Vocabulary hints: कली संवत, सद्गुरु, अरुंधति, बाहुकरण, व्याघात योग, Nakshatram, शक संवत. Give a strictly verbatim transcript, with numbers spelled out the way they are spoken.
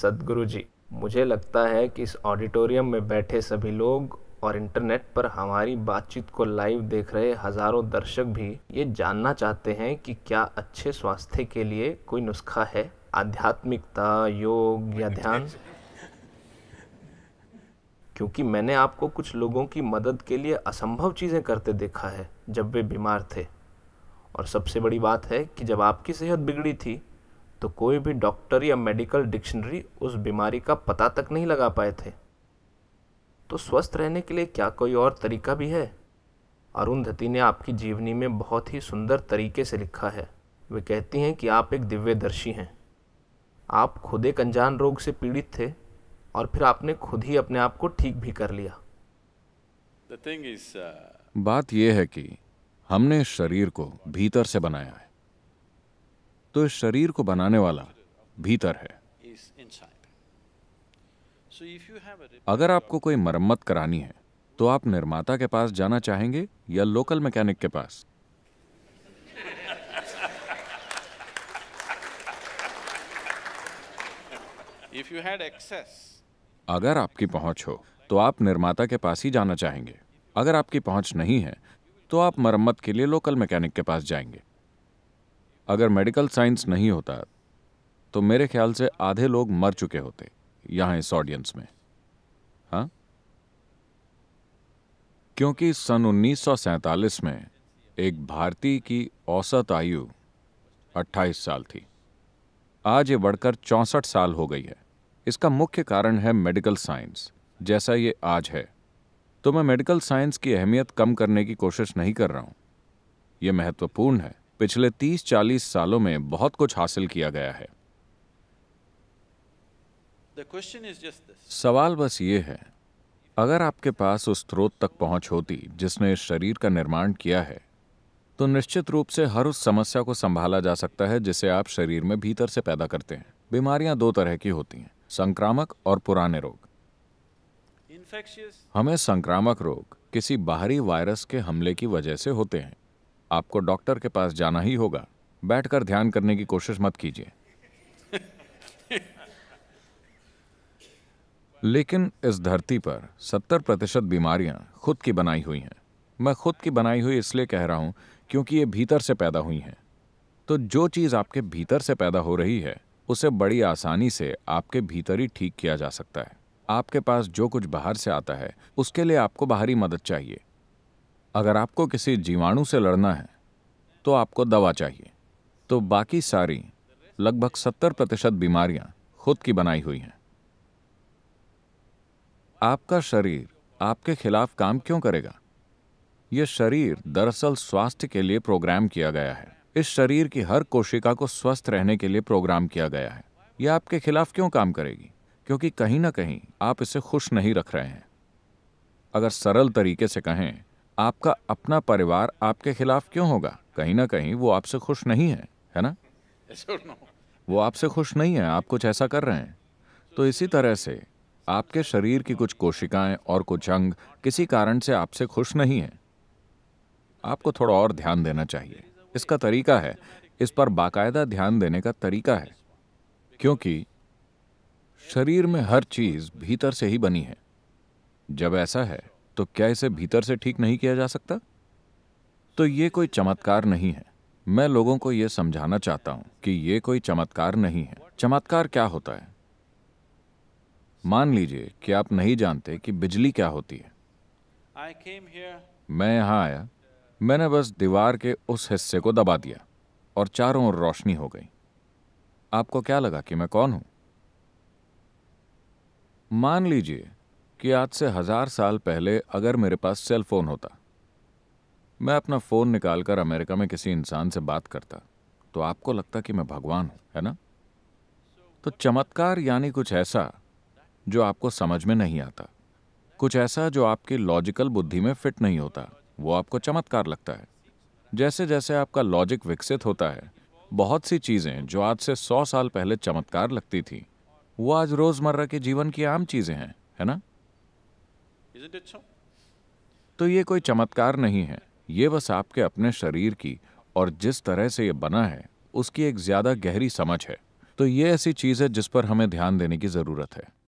सद्गुरु जी, मुझे लगता है कि इस ऑडिटोरियम में बैठे सभी लोग और इंटरनेट पर हमारी बातचीत को लाइव देख रहे हज़ारों दर्शक भी ये जानना चाहते हैं कि क्या अच्छे स्वास्थ्य के लिए कोई नुस्खा है, आध्यात्मिकता, योग या ध्यान? क्योंकि मैंने आपको कुछ लोगों की मदद के लिए असंभव चीज़ें करते देखा है जब वे बीमार थे। और सबसे बड़ी बात है कि जब आपकी सेहत बिगड़ी थी तो कोई भी डॉक्टर या मेडिकल डिक्शनरी उस बीमारी का पता तक नहीं लगा पाए थे। तो स्वस्थ रहने के लिए क्या कोई और तरीका भी है? अरुंधति ने आपकी जीवनी में बहुत ही सुंदर तरीके से लिखा है। वे कहती हैं कि आप एक दिव्यदर्शी हैं। आप खुद एक अनजान रोग से पीड़ित थे और फिर आपने खुद ही अपने आप को ठीक भी कर लिया। बात यह है कि हमने शरीर को भीतर से बनाया है, तो इस शरीर को बनाने वाला भीतर है। अगर आपको कोई मरम्मत करानी है तो आप निर्माता के पास जाना चाहेंगे या लोकल मैकेनिक के पास? अगर आपकी पहुंच हो तो आप निर्माता के पास ही जाना चाहेंगे। अगर आपकी पहुंच नहीं है तो आप मरम्मत के लिए लोकल मैकेनिक के पास जाएंगे। अगर मेडिकल साइंस नहीं होता तो मेरे ख्याल से आधे लोग मर चुके होते यहाँ इस ऑडियंस में। हाँ, क्योंकि सन उन्नीस सौ सैंतालीस में एक भारतीय की औसत आयु अट्ठाईस साल थी। आज ये बढ़कर चौंसठ साल हो गई है। इसका मुख्य कारण है मेडिकल साइंस जैसा ये आज है। तो मैं मेडिकल साइंस की अहमियत कम करने की कोशिश नहीं कर रहा हूँ। ये महत्वपूर्ण है। पिछले तीस चालीस सालों में बहुत कुछ हासिल किया गया है। सवाल बस ये है, अगर आपके पास उस स्रोत तक पहुंच होती जिसने इस शरीर का निर्माण किया है, तो निश्चित रूप से हर उस समस्या को संभाला जा सकता है जिसे आप शरीर में भीतर से पैदा करते हैं। बीमारियां दो तरह की होती हैं, संक्रामक और पुराने रोग। हमें संक्रामक रोग किसी बाहरी वायरस के हमले की वजह से होते हैं। आपको डॉक्टर के पास जाना ही होगा। बैठकर ध्यान करने की कोशिश मत कीजिए। लेकिन इस धरती पर सत्तर प्रतिशत बीमारियां खुद की बनाई हुई हैं। मैं खुद की बनाई हुई इसलिए कह रहा हूं क्योंकि ये भीतर से पैदा हुई हैं। तो जो चीज़ आपके भीतर से पैदा हो रही है उसे बड़ी आसानी से आपके भीतर ही ठीक किया जा सकता है। आपके पास जो कुछ बाहर से आता है उसके लिए आपको बाहरी मदद चाहिए। अगर आपको किसी जीवाणु से लड़ना है तो आपको दवा चाहिए। तो बाकी सारी लगभग सत्तर प्रतिशत बीमारियां खुद की बनाई हुई हैं। आपका शरीर आपके खिलाफ काम क्यों करेगा? यह शरीर दरअसल स्वास्थ्य के लिए प्रोग्राम किया गया है। इस शरीर की हर कोशिका को स्वस्थ रहने के लिए प्रोग्राम किया गया है। यह आपके खिलाफ क्यों काम करेगी? क्योंकि कहीं ना कहीं आप इसे खुश नहीं रख रहे हैं। अगर सरल तरीके से कहें, आपका अपना परिवार आपके खिलाफ क्यों होगा? कहीं ना कहीं वो आपसे खुश नहीं है, है ना? वो आपसे खुश नहीं है, आप कुछ ऐसा कर रहे हैं। तो इसी तरह से आपके शरीर की कुछ कोशिकाएं और कुछ अंग किसी कारण से आपसे खुश नहीं हैं। आपको थोड़ा और ध्यान देना चाहिए। इसका तरीका है, इस पर बाकायदा ध्यान देने का तरीका है, क्योंकि शरीर में हर चीज़ भीतर से ही बनी है। जब ऐसा है तो क्या इसे भीतर से ठीक नहीं किया जा सकता? तो ये कोई चमत्कार नहीं है। मैं लोगों को ये समझाना चाहता हूँ कि ये कोई चमत्कार नहीं है। चमत्कार क्या होता है? मान लीजिए कि आप नहीं जानते कि बिजली क्या होती है। मैं यहाँ आया, मैंने बस दीवार के उस हिस्से को दबा दिया और चारों ओर रोशनी हो गई। आपको क्या लगा कि मैं कौन हूँ? मान लीजिए कि आज से हजार साल पहले अगर मेरे पास सेल फोन होता, मैं अपना फ़ोन निकालकर अमेरिका में किसी इंसान से बात करता, तो आपको लगता कि मैं भगवान हूँ, है ना? तो चमत्कार यानी कुछ ऐसा जो आपको समझ में नहीं आता, कुछ ऐसा जो आपकी लॉजिकल बुद्धि में फिट नहीं होता, वो आपको चमत्कार लगता है। जैसे जैसे आपका लॉजिक विकसित होता है, बहुत सी चीज़ें जो आज से सौ साल पहले चमत्कार लगती थी वो आज रोज़मर्रा के जीवन की आम चीज़ें हैं, है ना? तो ये कोई चमत्कार नहीं है। ये बस आपके अपने शरीर की और जिस तरह से ये बना है उसकी एक ज़्यादा गहरी समझ है। तो ये ऐसी चीज़ है जिस पर हमें ध्यान देने की ज़रूरत है।